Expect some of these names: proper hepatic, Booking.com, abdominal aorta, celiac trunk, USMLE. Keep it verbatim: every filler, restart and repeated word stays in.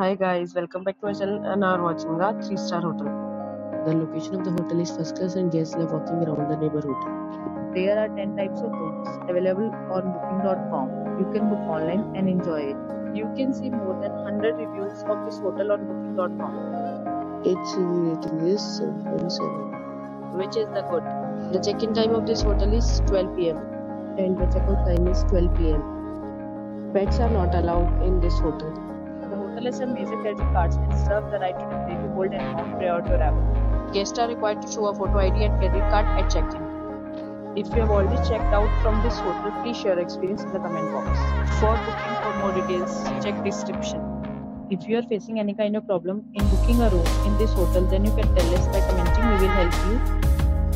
Hi guys, welcome back to our channel and are watching the three star hotel. The location of the hotel is first class and guests love walking around the neighborhood. There are ten types of rooms available on Booking dot com. You can book online and enjoy it. You can see more than one hundred reviews of this hotel on Booking dot com. Its review rating is seven point seven, which is the good. The check-in time of this hotel is twelve p m and the check-out time is twelve p m Pets are not allowed in this hotel. The hotel has some basic credit cards and serve the right to pay to hold an amount prior to arrival. Guests are required to show a photo I D and credit card at check-in. If you have already checked out from this hotel, please share your experience in the comment box. For booking or more details, check description. If you are facing any kind of problem in booking a room in this hotel, then you can tell us by commenting. We will help you.